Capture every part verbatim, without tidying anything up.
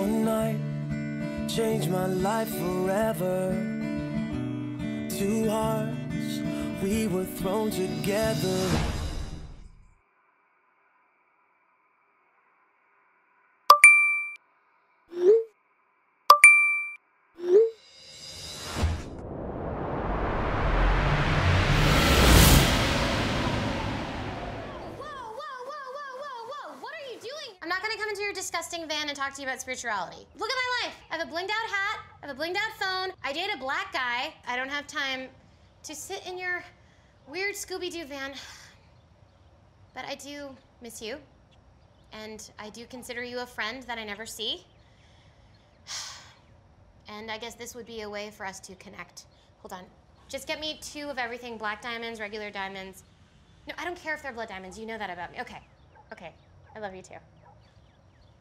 one night changed my life forever. Two hearts, we were thrown together. Disgusting van and talk to you about spirituality. Look at my life. I have a blinged out hat. I have a blinged out phone. I date a black guy. I don't have time to sit in your weird Scooby-Doo van. But I do miss you. And I do consider you a friend that I never see. And I guess this would be a way for us to connect. Hold on. Just get me two of everything. Black diamonds, regular diamonds. No, I don't care if they're blood diamonds. You know that about me. Okay. Okay. I love you too.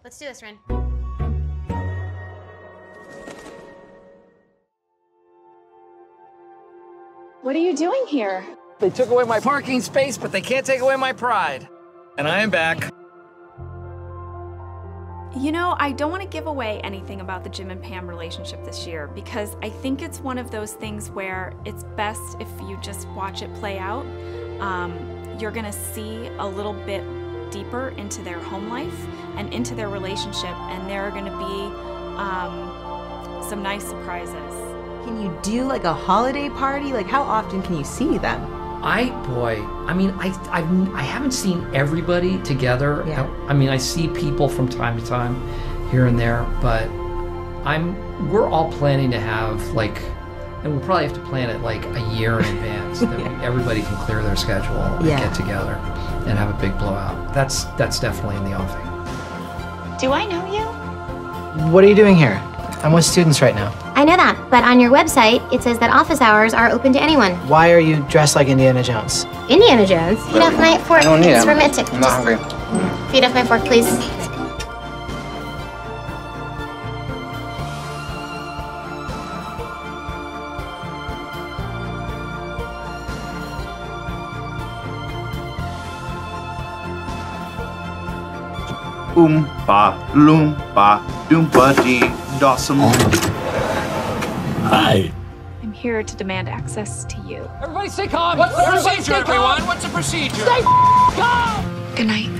Let's do this, Ren. What are you doing here? They took away my parking space, but they can't take away my pride. And I am back. You know, I don't want to give away anything about the Jim and Pam relationship this year, because I think it's one of those things where it's best if you just watch it play out. Um, you're going to see a little bit deeper into their home life and into their relationship, and there are going to be um, some nice surprises. Can you do like a holiday party? Like, how often can you see them? I, boy, I mean, I, I've, I haven't seen everybody together. Yeah. I, I mean, I see people from time to time, here and there, but I'm, we're all planning to have like, and we'll probably have to plan it like a year in advance, so that yeah. we, everybody can clear their schedule and yeah. get together and have a big blowout. That's that's definitely in the offing. Do I know you? What are you doing here? I'm with students right now. I know that, but on your website, it says that office hours are open to anyone. Why are you dressed like Indiana Jones? Indiana Jones? Feed off my fork. I don't need it. It's romantic. I'm not hungry. Feed off my fork, please. Oompa, loompa, doompa dee, dawsum. Hi. I'm here to demand access to you. Everybody stay calm. What's the Everybody procedure, everyone? Calm. What's the procedure? Stay calm. Good night.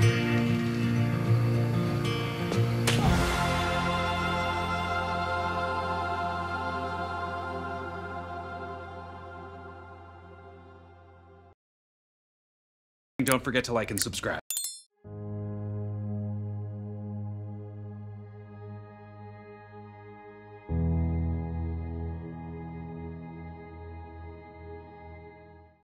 Don't forget to like and subscribe.